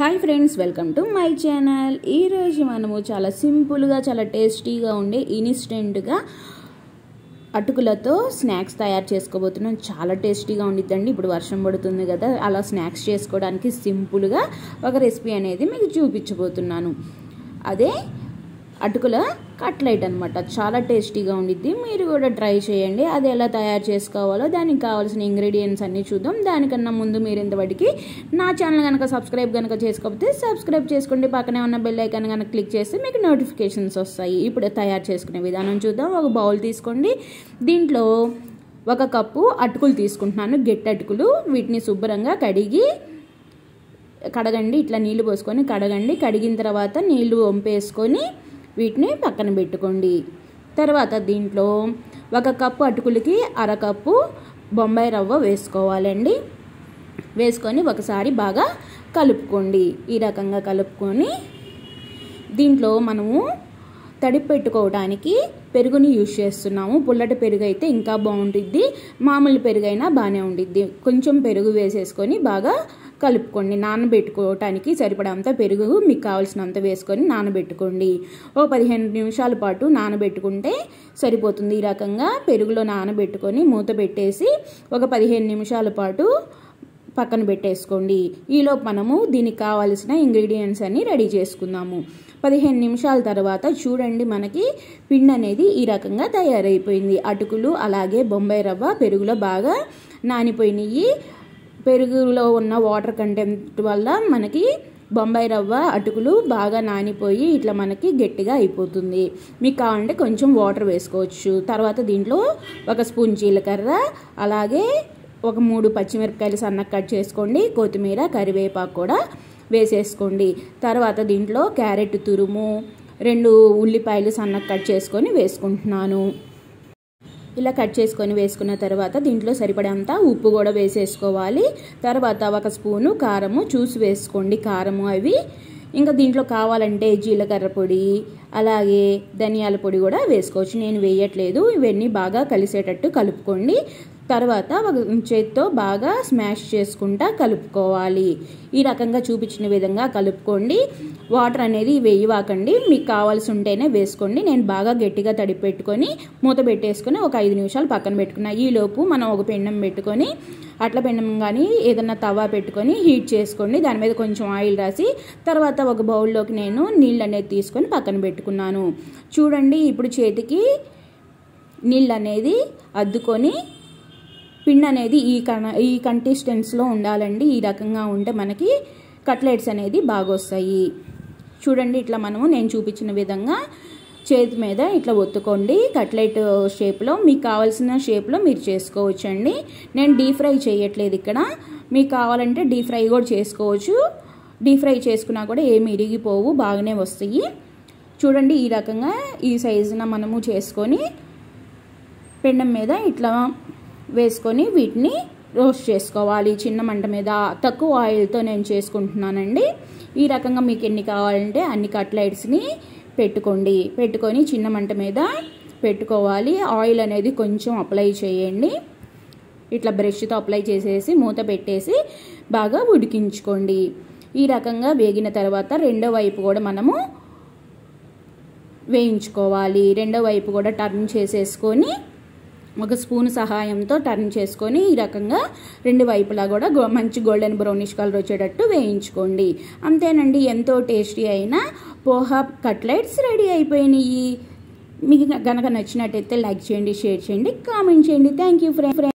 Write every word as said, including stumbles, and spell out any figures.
High friends welcome to my channel मनमु चाला simple गा चाला टेस्टी गा उंडे इन्स्टेंट गा అటుకులతో స్నాక్స్ తయారు చేసుకోబోతున్నాం। చాలా టేస్టీగా ఉండిద్దండి। ఇప్పుడు వర్షం పడుతుంది కదా, అలా స్నాక్స్ చేసుకోవడానికి సింపుల్ గా ఒక రెసిపీ అనేది మీకు చూపించబోతున్నాను। అదే అటుకుల కట్లెట్ అన్నమాట। చాలా టేస్టీగా ఉండిద్ది, మీరు కూడా ట్రై చేయండి। అది ఎలా తయారు చేసుకోవాలో దానికి కావాల్సిన ఇంగ్రీడియెంట్స్ అన్ని చూద్దాం। దానికన్నా ముందు మీరు ఇంతవరకు నా ఛానల్ గనక సబ్స్క్రైబ్ గనక చేసుకోకపోతే సబ్స్క్రైబ్ చేసుకోండి, పక్కనే ఉన్న బెల్ ఐకాన్ గనక క్లిక్ చేస్తే మీకు నోటిఫికేషన్స్ వస్తాయి। ఇప్పుడు తయారు చేసుకునే విధానం చూద్దాం। ఒక బౌల్ తీసుకోండి, దీంట్లో ఒక కప్పు అటుకులు తీసుకుంటున్నాను, గట్టి అటుకులు। వీటిని శుభ్రంగా కడిగి కడగండి, ఇట్లా నీళ్లు పోసుకొని కడగండి। కడిగిన తర్వాత నీళ్లు వంపేసుకొని వీటిని పక్కన పెట్టుకోండి। తర్వాత దీంట్లో ఒక కప్పు అటుకులకి అర కప్పు బొంబాయి రవ్వ వేసుకోవాలండి। వేసుకొని ఒకసారి బాగా కలుపుకోండి। ఈ రకంగా కలుపుకొని దీంట్లో మనము తడిపి పెట్టుకోవడానికి పెరుగుని యూజ్ చేస్తున్నాము। పుల్లటి పెరుగు అయితే ఇంకా బాగుంటుంది, మామూలు పెరుగైనా బాగానే ఉంటుంది। కొంచెం పెరుగు వేసేసుకొని బాగా కలుపుకోండి। నానబెట్టుకోవడానికి సరిపడంత పెరుగు మీకు కావాల్సినంత వేసుకొని నానబెట్టుకోండి। ఓ పదిహేను నిమిషాల పాటు నానబెట్టుకుంటే సరిపోతుంది। ఈ రకంగా పెరుగులో నానబెట్టుకొని మూత పెట్టేసి ఒక పదిహేను నిమిషాల పాటు పక్కన పెట్టేసుకోండి। ఈలోపు మనము దీనికి కావాల్సిన ఇంగ్రీడియంట్స్ అన్ని రెడీ చేసుకుందాము। పదిహేను నిమిషాల తర్వాత చూడండి, మనకి పిండి అనేది ఈ రకంగా తయారైపోయింది। అటుకులు అలాగే బొంబాయి రవ్వ పెరుగులో బాగా నానిపోయినాయి। పెరుగులో ఉన్న వాటర్ కంటెంట్ వల్ల మనకి బొంబాయి రవ్వ అటుకులు బాగా నానిపోయి ఇట్లా మనకి గట్టిగా అయిపోతుంది। మీకు కావాలంటే కొంచెం వాటర్ వేసుకోవచ్చు। తర్వాత దీంట్లో ఒక స్పూన్ జీలకర్ర అలాగే ఒక మూడు పచ్చిమిరపకాయలు సన్నగా కట్ చేసుకోండి, కొత్తిమీర కరివేపాకు కూడా వేసేసుకోండి। తర్వాత దీంట్లో క్యారెట్ తురుము, రెండు ఉల్లిపాయలు సన్నగా కట్ చేసుకొని వేసుకుంటున్నాను। ఇలా కట్ చేసుకొని వేసుకున్న తర్వాత దీంట్లో సరిపడంత ఉప్పు కూడా వేసేసుకోవాలి। తర్వాత ఒక స్పూను కారము చూసి వేసుకోండి, కారము అవి। ఇంకా దీంట్లో కావాలంటే జీలకర్ర పొడి అలాగే ధనియాల పొడి కూడా వేసుకోవచ్చు, నేను వేయట్లేదు। ఇవన్నీ బాగా కలిసేటట్టు కలుపుకోండి। తర్వాత ఒక చేత్తో బాగా స్మాష్ చేసుకుంటా కలుపుకోవాలి। ఈ రకంగా చూపించిన విధంగా కలుపుకోండి। వాటర్ అనేది వేయవాకండి, మీకు కావాల్సి ఉంటేనే వేసుకోండి। నేను బాగా గట్టిగా తడిపి పెట్టుకొని మూత పెట్టేసుకొని ఒక ఐదు నిమిషాలు పక్కన పెట్టుకున్నా। ఈలోపు మనం ఒక పెండం పెట్టుకొని అట్ల పెండం కానీ ఏదన్నా తవా పెట్టుకొని హీట్ చేసుకోండి, దాని మీద కొంచెం ఆయిల్ రాసి తర్వాత ఒక బౌల్లోకి నేను నీళ్ళు అనేది తీసుకొని పక్కన పెట్టుకున్నాను। చూడండి, ఇప్పుడు చేతికి నీళ్ళు అనేది అద్దుకొని పిండి అనేది ఈ ఈ కన్సిస్టెన్సీలో ఉండాలండి। ఈ రకంగా ఉంటే మనకి కట్లెట్స్ అనేది బాగొస్తాయి। చూడండి, ఇట్లా మనము నేను చూపించిన విధంగా చేతి మీద ఇట్లా ఒత్తుకోండి, కట్లెట్ షేప్లో మీకు కావాల్సిన షేప్లో మీరు చేసుకోవచ్చండి। నేను డీప్ ఫ్రై చేయట్లేదు ఇక్కడ, మీకు కావాలంటే డీప్ ఫ్రై కూడా చేసుకోవచ్చు। డీప్ ఫ్రై చేసుకున్నా కూడా ఏమి ఇరిగిపోవు, బాగానే వస్తాయి। చూడండి, ఈ రకంగా ఈ సైజున మనము చేసుకొని పెండం మీద ఇట్లా వేసుకొని వీటిని రోస్ట్ చేసుకోవాలి చిన్న మంట మీద, తక్కువ ఆయిల్తో నేను చేసుకుంటున్నానండి। ఈ రకంగా మీకు ఎన్ని కావాలంటే అన్ని కట్లెట్స్ని పెట్టుకోండి, పెట్టుకొని చిన్న మంట మీద పెట్టుకోవాలి। ఆయిల్ అనేది కొంచెం అప్లై చేయండి, ఇట్లా బ్రష్తో అప్లై చేసేసి మూత పెట్టేసి బాగా ఉడికించుకోండి। ఈ రకంగా వేగిన తర్వాత రెండో వైపు కూడా మనము వేయించుకోవాలి। రెండో వైపు కూడా టర్న్ చేసేసుకొని ఒక స్పూన్ సహాయంతో టర్న్ చేసుకొని ఈ రకంగా రెండు వైపులా కూడా మంచి గోల్డెన్ బ్రౌనిష్ కలర్ వచ్చేటట్టు వేయించుకోండి। అంతేనండి, ఎంతో టేస్టీ అయిన పోహా కట్లెట్స్ రెడీ అయిపోయినాయి। మీకు కనుక నచ్చినట్టయితే లైక్ చేయండి, షేర్ చేయండి, కామెంట్ చేయండి। Thank you friends.